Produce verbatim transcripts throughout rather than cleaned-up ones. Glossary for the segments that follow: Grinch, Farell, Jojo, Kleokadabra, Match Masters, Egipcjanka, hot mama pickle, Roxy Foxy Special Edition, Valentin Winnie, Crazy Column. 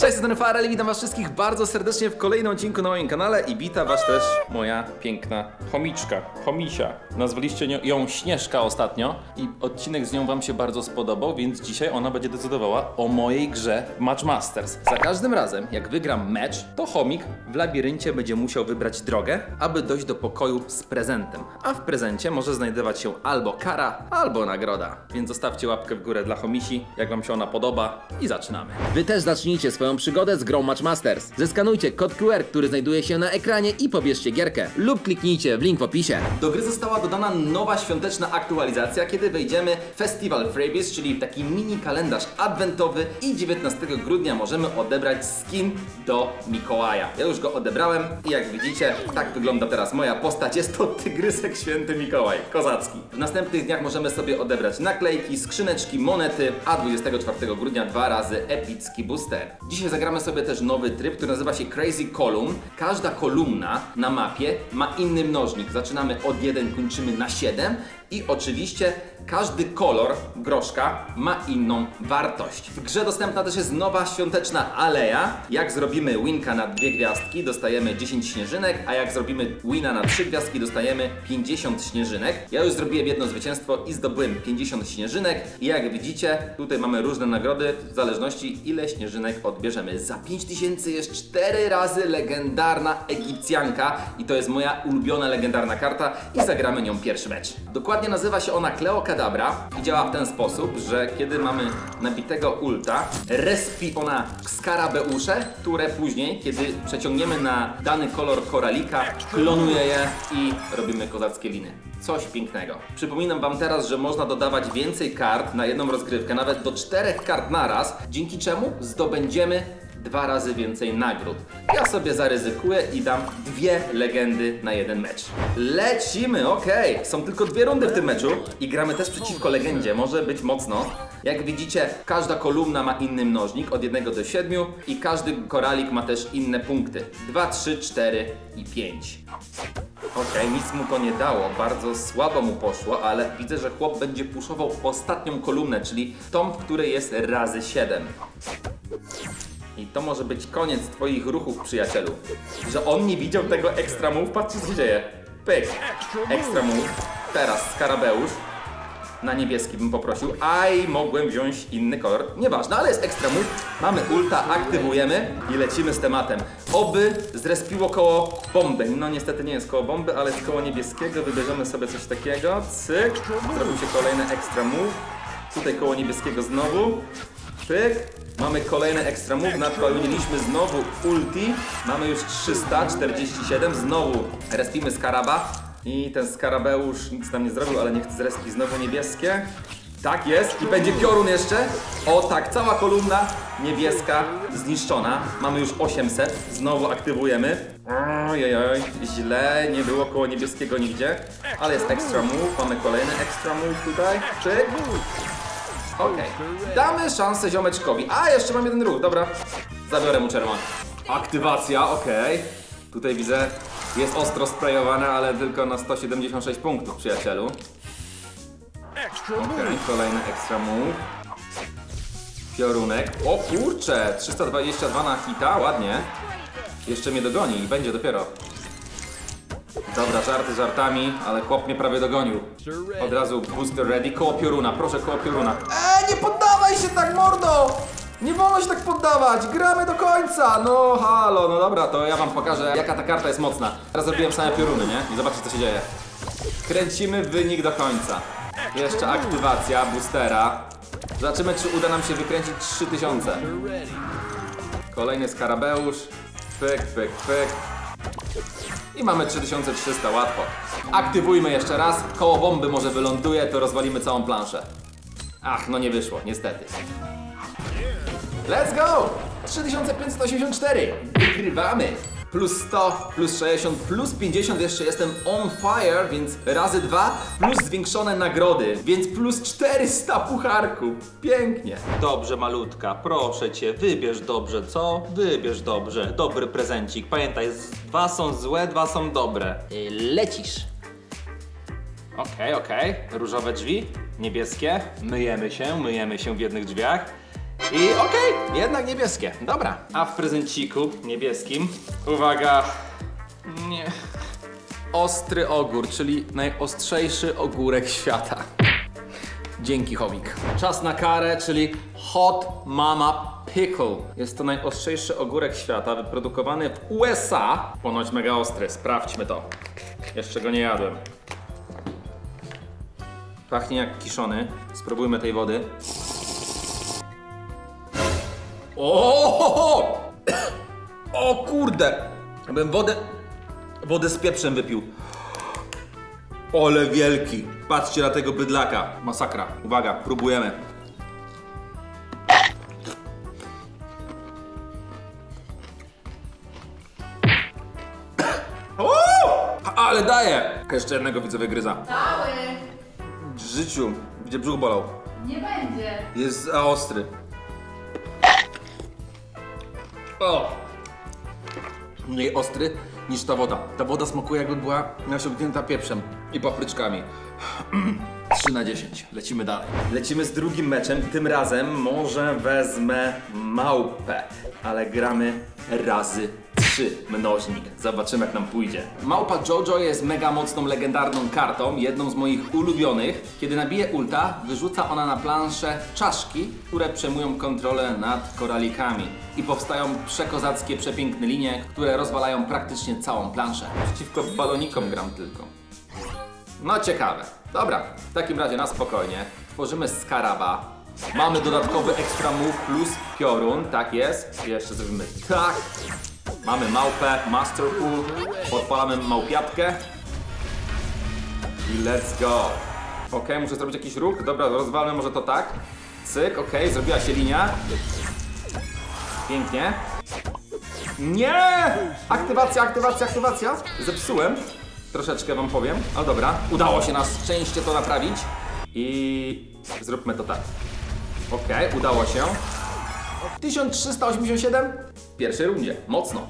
Cześć, jestem Farell i witam was wszystkich bardzo serdecznie w kolejnym odcinku na moim kanale i wita was też moja piękna chomiczka, chomisia. Nazwaliście ją Śnieżka ostatnio i odcinek z nią wam się bardzo spodobał, więc dzisiaj ona będzie decydowała o mojej grze Match Masters. Za każdym razem, jak wygram mecz, to chomik w labiryncie będzie musiał wybrać drogę, aby dojść do pokoju z prezentem. A w prezencie może znajdować się albo kara, albo nagroda. Więc zostawcie łapkę w górę dla chomisi, jak wam się ona podoba i zaczynamy. Wy też zacznijcie swoją przygodę z grą Match Masters. Zeskanujcie kod Q R, który znajduje się na ekranie i pobierzcie gierkę lub kliknijcie w link w opisie. Do gry została dodana nowa świąteczna aktualizacja, kiedy wejdziemy w Festival Freebies, czyli taki mini kalendarz adwentowy i dziewiętnastego grudnia możemy odebrać skin do Mikołaja. Ja już go odebrałem i jak widzicie, tak wygląda teraz moja postać. Jest to tygrysek święty Mikołaj, kozacki. W następnych dniach możemy sobie odebrać naklejki, skrzyneczki, monety, a dwudziestego czwartego grudnia dwa razy epicki booster. Dzisiaj zagramy sobie też nowy tryb, który nazywa się Crazy Column. Każda kolumna na mapie ma inny mnożnik. Zaczynamy od jeden, kończymy na siedem i oczywiście każdy kolor groszka ma inną wartość. W grze dostępna też jest nowa świąteczna aleja. Jak zrobimy winka na dwie gwiazdki, dostajemy dziesięć śnieżynek, a jak zrobimy wina na trzy gwiazdki, dostajemy pięćdziesiąt śnieżynek. Ja już zrobiłem jedno zwycięstwo i zdobyłem pięćdziesiąt śnieżynek. I jak widzicie, tutaj mamy różne nagrody w zależności ile śnieżynek odbierzemy. Za pięć tysięcy jest cztery razy legendarna Egipcjanka i to jest moja ulubiona legendarna karta i zagramy nią pierwszy mecz. Dokładnie nazywa się ona Kleokadabra i działa w ten sposób, że kiedy mamy nabitego ulta, respi ona skarabeusze, które później, kiedy przeciągniemy na dany kolor koralika, klonuje je i robimy kozackie liny. Coś pięknego. Przypominam wam teraz, że można dodawać więcej kart na jedną rozgrywkę, nawet do czterech kart naraz, dzięki czemu zdobędziemy dwa razy więcej nagród. Ja sobie zaryzykuję i dam dwie legendy na jeden mecz. Lecimy, okej. Okay. Są tylko dwie rundy w tym meczu i gramy też przeciwko legendzie, może być mocno. Jak widzicie, każda kolumna ma inny mnożnik od jednego do siedmiu i każdy koralik ma też inne punkty. dwa, trzy, cztery i pięć. Okej, nic mu to nie dało, bardzo słabo mu poszło, ale widzę, że chłop będzie puszował ostatnią kolumnę, czyli tą, w której jest razy siedem. I to może być koniec twoich ruchów, przyjacielu. Że on nie widział tego extra move. Patrzcie, co się dzieje. Pyk. Extra move. Teraz skarabeusz. Na niebieski bym poprosił. Aj, mogłem wziąć inny kolor. Nieważne, ale jest extra move. Mamy ulta, aktywujemy i lecimy z tematem. Oby zrespiło koło bomby. No niestety nie jest koło bomby, ale jest koło niebieskiego. Wybierzemy sobie coś takiego. Cyk. Zrobił się kolejny extra move. Tutaj koło niebieskiego znowu. Pyk. Mamy kolejny extra move, nadpełniliśmy znowu ulti, mamy już trzysta czterdzieści siedem, znowu respimy skaraba i ten skarabeusz nic nam nie zrobił, ale niech zrespi znowu niebieskie. Tak jest i będzie piorun jeszcze. O tak, cała kolumna niebieska zniszczona, mamy już osiemset, znowu aktywujemy. Ojojoj, źle, nie było koło niebieskiego nigdzie, ale jest extra move, mamy kolejny extra move tutaj, czyk. Okej, okay. Damy szansę ziomeczkowi. A, jeszcze mam jeden ruch, dobra. Zabiorę mu czerwony. Aktywacja, okej. Okay. Tutaj widzę, jest ostro sprayowane, ale tylko na sto siedemdziesiąt sześć punktów, przyjacielu. Okay. Kolejny extra move. Piorunek. O kurcze, trzysta dwadzieścia dwa na hita, ładnie. Jeszcze mnie dogoni i będzie dopiero. Dobra, żarty żartami, ale chłop mnie prawie dogonił. Od razu booster ready, koło pioruna, proszę koło pioruna. Eee, nie poddawaj się tak, mordo! Nie wolno się tak poddawać, gramy do końca! No halo, no dobra, to ja wam pokażę, jaka ta karta jest mocna. Teraz zrobiłem same pioruny, nie? I zobaczcie, co się dzieje. Kręcimy wynik do końca. Jeszcze aktywacja boostera. Zobaczymy, czy uda nam się wykręcić trzy tysiące. Kolejny skarabeusz. Pyk, pyk, pyk. I mamy trzy tysiące trzysta, łatwo. Aktywujmy jeszcze raz, koło bomby może wyląduje, to rozwalimy całą planszę. Ach, no nie wyszło, niestety. Let's go! trzy tysiące pięćset osiemdziesiąt cztery, wygrywamy! Plus sto, plus sześćdziesiąt, plus pięćdziesiąt, jeszcze jestem on fire, więc razy dwa, plus zwiększone nagrody, więc plus czterysta pucharków. Pięknie. Dobrze, malutka, proszę cię, wybierz dobrze, co? Wybierz dobrze, dobry prezencik. Pamiętaj, dwa są złe, dwa są dobre. Lecisz. Okej, okej, różowe drzwi, niebieskie, myjemy się, myjemy się w jednych drzwiach. I okej, okay, jednak niebieskie. Dobra, a w prezenciku niebieskim, uwaga, nie. Ostry ogór, czyli najostrzejszy ogórek świata. Dzięki, chomik. Czas na karę, czyli hot mama pickle. Jest to najostrzejszy ogórek świata, wyprodukowany w U S A. Ponoć mega ostry, sprawdźmy to. Jeszcze go nie jadłem. Pachnie jak kiszony. Spróbujmy tej wody. O, o kurde! Bym wodę, wodę z pieprzem wypił. Ole wielki! Patrzcie na tego bydlaka. Masakra. Uwaga, próbujemy. O! Ale daje! Jeszcze jednego widzę wygryza. Cały! W życiu, gdzie brzuch bolał. Nie będzie. Jest za ostry. O! Mniej ostry niż ta woda. Ta woda smakuje, jakby była nasiągnięta pieprzem i papryczkami. trzy na dziesięć. Lecimy dalej. Lecimy z drugim meczem. Tym razem może wezmę małpę, ale gramy razy trzy. Mnożnik. Zobaczymy, jak nam pójdzie. Małpa Jojo jest mega mocną, legendarną kartą. Jedną z moich ulubionych. Kiedy nabije ulta, wyrzuca ona na planszę czaszki, które przejmują kontrolę nad koralikami. I powstają przekozackie, przepiękne linie, które rozwalają praktycznie całą planszę. Przeciwko balonikom gram tylko. No ciekawe. Dobra, w takim razie na spokojnie. Tworzymy skaraba. Mamy dodatkowy ekstra move plus piorun. Tak jest. I jeszcze zrobimy tak. Mamy małpę, masterful. Podpalamy małpiatkę. I let's go. Ok, muszę zrobić jakiś ruch. Dobra, rozwalmy może to tak. Cyk, ok, zrobiła się linia. Pięknie. Nie! Aktywacja, aktywacja, aktywacja. Zepsułem. Troszeczkę wam powiem, ale dobra, udało się na szczęście to naprawić. I zróbmy to tak. Okej, okay, udało się. tysiąc trzysta osiemdziesiąt siedem w pierwszej rundzie, mocno.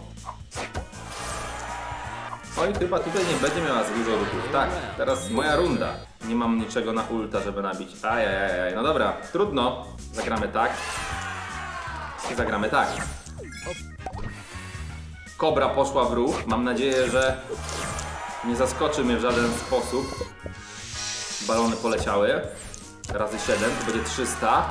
Oj, chyba tutaj nie będzie miała za dużo ruchów. Tak, teraz moja runda. Nie mam niczego na ulta, żeby nabić. Ajajaj, no dobra, trudno. Zagramy tak. I zagramy tak. Kobra poszła w ruch, mam nadzieję, że nie zaskoczy mnie w żaden sposób. Balony poleciały. Razy siedem, to będzie trzysta.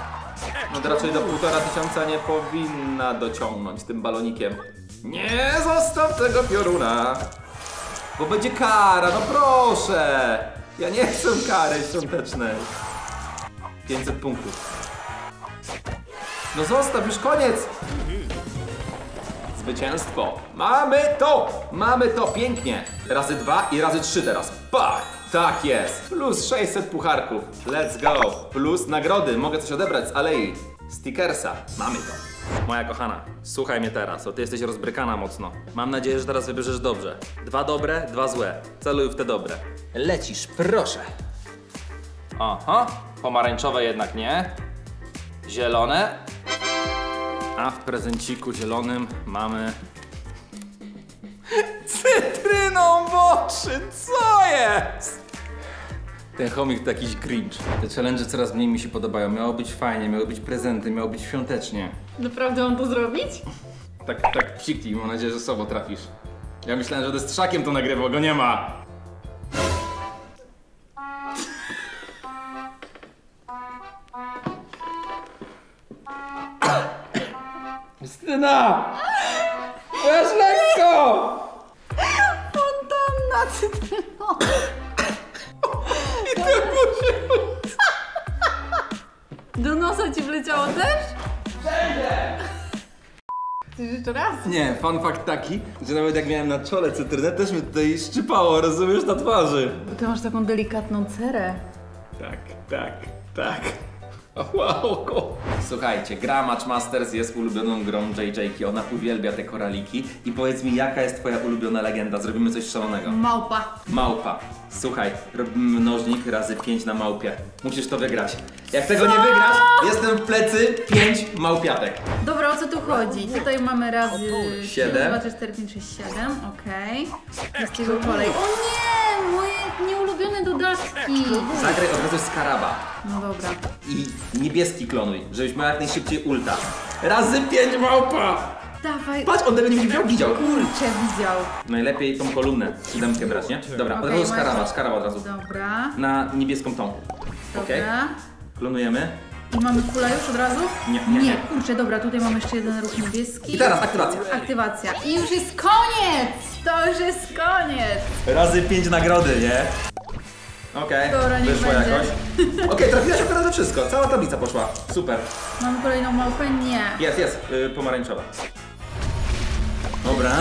No raczej do półtora tysiąca nie powinna dociągnąć tym balonikiem. Nie zostaw tego pioruna, bo będzie kara, no proszę. Ja nie chcę kary świątecznej. pięćset punktów. No zostaw, już koniec. Zwycięstwo. Mamy to! Mamy to! Pięknie! Razy dwa i razy trzy teraz. Pach! Tak jest! Plus sześćset pucharków. Let's go! Plus nagrody. Mogę coś odebrać z alei. Stickersa. Mamy to. Moja kochana, słuchaj mnie teraz, bo ty jesteś rozbrykana mocno. Mam nadzieję, że teraz wybierzesz dobrze. Dwa dobre, dwa złe. Celuj w te dobre. Lecisz, proszę. Aha. Pomarańczowe jednak nie. Zielone. A w prezenciku zielonym mamy cytryną w oczy, co jest? Ten chomik to jakiś cringe. Te challenge coraz mniej mi się podobają. Miało być fajnie, miało być prezenty, miało być świątecznie. Naprawdę mam to zrobić? Tak, tak psikli, mam nadzieję, że sobą trafisz. Ja myślałem, że to z Trzakiem to nagrywał, go nie ma. Justyna! Weź lekko! Fontanna cytrynowa! I to musi być! Do nosa ci wleciało też? Wszędzie! Chcesz jeszcze raz? Nie, fun fact taki, że nawet jak miałem na czole cytrynę, też mnie tutaj szczypało, rozumiesz, na twarzy. Bo ty masz taką delikatną cerę. Tak, tak, tak. Wow. Słuchajcie, gra Match Masters jest ulubioną grą J J ki. Ona uwielbia te koraliki. I powiedz mi, jaka jest twoja ulubiona legenda? Zrobimy coś szalonego. Małpa. Małpa. Słuchaj, robimy mnożnik razy pięć na małpie. Musisz to wygrać. Jak tego nie wygrasz, jestem w plecy pięć małpiatek. Dobra, o co tu chodzi? Tutaj mamy razy siedem. dwa, trzy, cztery, pięć, sześć, siedem. Okej. Jest jego kolej. O nie! moje nieulubione dodatki. Zagraj od razu skaraba. No dobra. I niebieski klonuj, żebyś miał jak najszybciej ulta. Razy pięć małpa! Dawaj. Patrz, on będzie widział, widział. Kurczę, widział. Najlepiej tą kolumnę siódemkę brać, nie? Dobra, okay, od razu skaraba, skaraba od razu. Dobra. Na niebieską tą. Okej. Okay. Klonujemy. I mamy kula już od razu? Nie, nie, nie. Kurczę, dobra, tutaj mamy jeszcze jeden ruch niebieski. I teraz aktywacja. Aktywacja. I już jest koniec! To już jest koniec! Razy pięć nagrody, nie? Okej, okay, wyszło będzie jakoś. Okej, okay, trafiłaś akurat za wszystko. Cała tablica poszła. Super. Mamy kolejną małpę? Nie. Jest, jest. Yy, pomarańczowa. Dobra.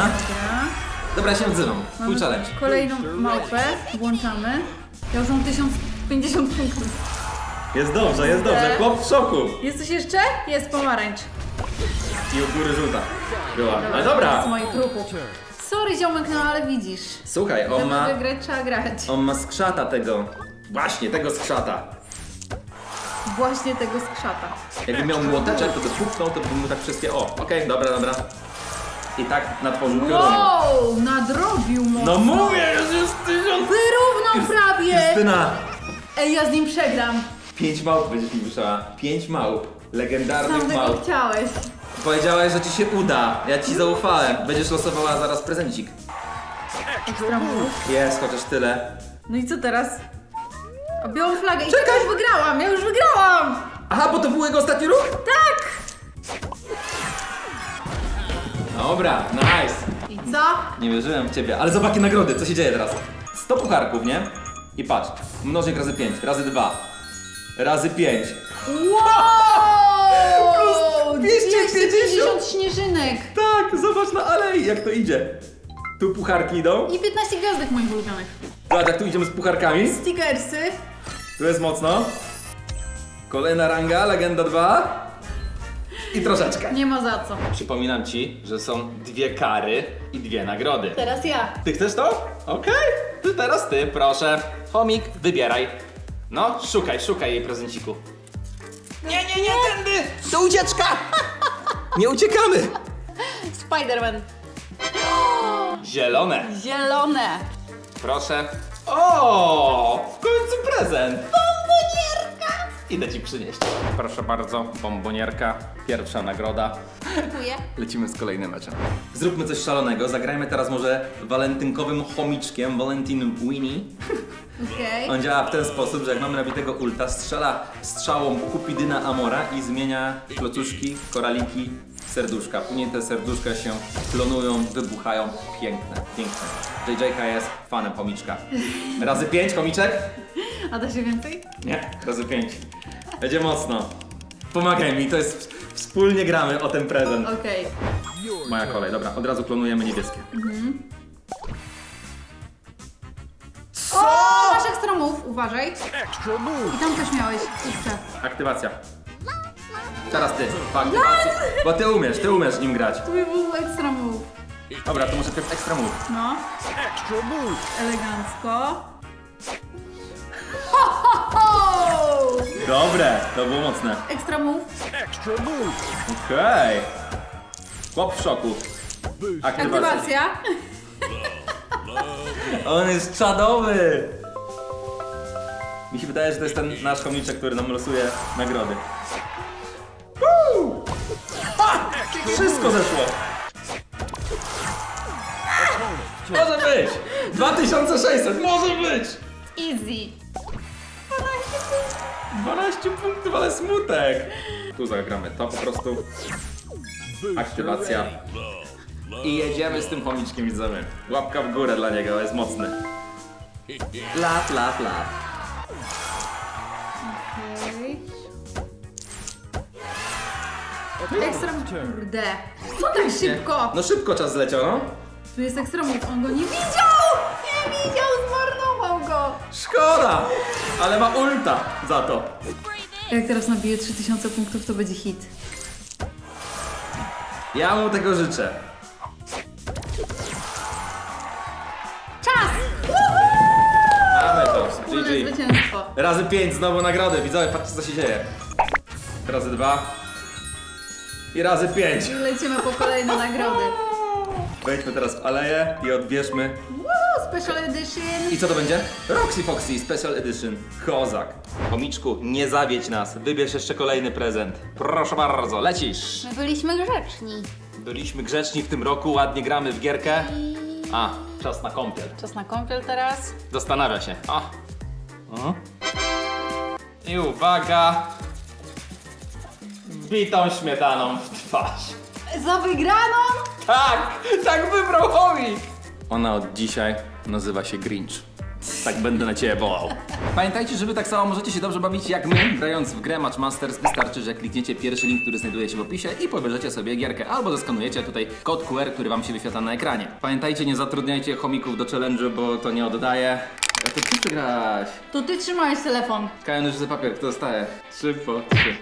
Dobra, ja się odzywam. Full challenge. Kolejną małpę. Włączamy. Ja już mam tysiąc pięćdziesiąt punktów. Jest dobrze, jest dobrze, chłop w szoku. Jest coś jeszcze? Jest pomarańcz. I u góry żółta była. Dobra, ale dobra. Z moich trupów. Sorry ziomek, no ale widzisz. Słuchaj, on ma... wygrać, trzeba grać. On ma skrzata tego. Właśnie, tego skrzata. Właśnie tego skrzata. Jakby miał młoteczek, to by puknął, to by mu tak wszystkie... O, okej, okay, dobra, dobra. I tak nadtworzył piórowo. Wow, nadrobił mocno. No mówię, już jest tysiąc... Wyrówną prawie. Justyna. Ej, ja z nim przegram. Pięć małp będziesz mi wyszła. Pięć małp. Legendarnych małp. Sam tego chciałeś. Powiedziałeś, że ci się uda. Ja ci zaufałem. Będziesz losowała zaraz prezencik. Ekstra mów. Jest, chociaż tyle. No i co teraz? O białą flagę. I czekaj, ja już wygrałam, ja już wygrałam! Aha, bo to był jego ostatni ruch? Tak! Dobra, nice. I co? Nie wierzyłem w ciebie. Ale zobacz jakie nagrody, co się dzieje teraz? sto pucharków, nie? I patrz. Mnożnik razy pięć, razy dwa. Razy pięć. Wow! dwieście pięćdziesiąt śnieżynek. Tak, zobacz na alei, jak to idzie. Tu pucharki idą. I piętnaście gwiazdek moich ulubionych. Zobacz, jak tu idziemy z pucharkami. Stickersy. Tu jest mocno. Kolejna ranga, legenda dwa. I troszeczkę. Nie ma za co. Przypominam ci, że są dwie kary i dwie nagrody. Teraz ja. Ty chcesz to? Okej. Okay. Ty teraz ty, proszę. Chomik, wybieraj. No, szukaj, szukaj jej prezenciku. Nie, nie, nie, tędy! To ucieczka! Nie uciekamy! Spiderman. Zielone. Zielone. Proszę. O, w końcu prezent. Bombonierka. Idę ci przynieść. Proszę bardzo, bombonierka. Pierwsza nagroda. Dziękuję. Lecimy z kolejnym meczem. Zróbmy coś szalonego. Zagrajmy teraz może walentynkowym chomiczkiem, Valentin Winnie. Okay. On działa w ten sposób, że jak mamy nabitego ulta, strzela strzałą Kupidyna Amora i zmienia klocuszki, koraliki, serduszka. Później te serduszka się klonują, wybuchają. Piękne, piękne. J J K jest fanem chomiczka. Razy pięć, chomiczek? A da się więcej? Nie, razy pięć. Będzie mocno. Pomagaj mi, to jest... Wspólnie gramy o ten prezent. Okej. Okay. Moja kolej, dobra, od razu klonujemy niebieskie. Mhm. Co? O, masz ekstra move, uważaj. I tam coś miałeś. Jeszcze. Aktywacja. Teraz ty, aktywacja. Bo ty umiesz, ty umiesz nim grać. Tu by był ekstra move. Dobra, to może to jest ekstra move. No. Elegancko. Ho, ho, ho! Dobre, to było mocne. Ekstra move. Okej. Okay. Chłop w szoku. Aktywacja. Aktywacja. On jest czadowy! Mi się wydaje, że to jest ten nasz chomiczek, który nam losuje nagrody. Woo! Ha! Wszystko zeszło! Może być! dwa tysiące sześćset! Może być! Easy! dwanaście punktów, ale smutek! Tu zagramy to po prostu. Aktywacja. I jedziemy z tym chomiczkiem, widzowie. Łapka w górę dla niego, jest mocny. Lat, lat, lat. Okej. Okay. Ekstra kurde. Co tak szybko? No szybko czas zleciał, no. Tu jest ekstra mów, on go nie widział! Nie widział, zmarnował go! Szkoda! Ale ma ulta za to. Jak teraz nabije trzy tysiące punktów, to będzie hit. Ja mu tego życzę. Zwycięstwo. Razy pięć, znowu nagrody. Widzowie, patrzcie co się dzieje. Razy dwa. I razy pięć. I lecimy po kolejne nagrody. Wejdźmy teraz w aleję i odbierzmy Special Edition. I co to będzie? Roxy Foxy Special Edition. Kozak. Chomiczku, nie zawiedź nas. Wybierz jeszcze kolejny prezent. Proszę bardzo, lecisz. My byliśmy grzeczni. Byliśmy grzeczni w tym roku, ładnie gramy w gierkę. I... A, czas na kąpiel. Czas na kąpiel teraz. Zastanawia się. O. O. I uwaga. Bitą śmietaną w twarz. Za wygraną? Tak, tak wybrał chomik. Ona od dzisiaj nazywa się Grinch. Tak będę na ciebie wołał. Pamiętajcie, że wy tak samo możecie się dobrze bawić jak my, grając w grę Match Masters. Wystarczy, że klikniecie pierwszy link, który znajduje się w opisie i pobierzecie sobie gierkę albo zeskanujecie tutaj kod Q R, który wam się wyświetla na ekranie. Pamiętajcie, nie zatrudniajcie chomików do challenge'u, bo to nie oddaje. A to ty przegrałaś. To ty trzymałeś telefon. Kajan już za papier, kto zostaje? Trzy po trzy.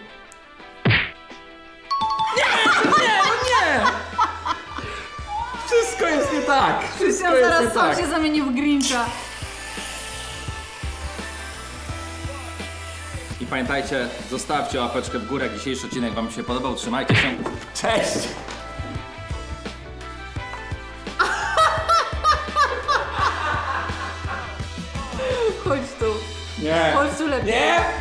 Wszystko jest nie tak! Wszystko ja zaraz jest nie tak! Sam się zamienię w Grincha. I pamiętajcie, zostawcie łapeczkę w górę, jak dzisiejszy odcinek wam się podobał. Trzymajcie się. Cześć! Chodź tu. Nie. Chodź tu lepiej. Nie!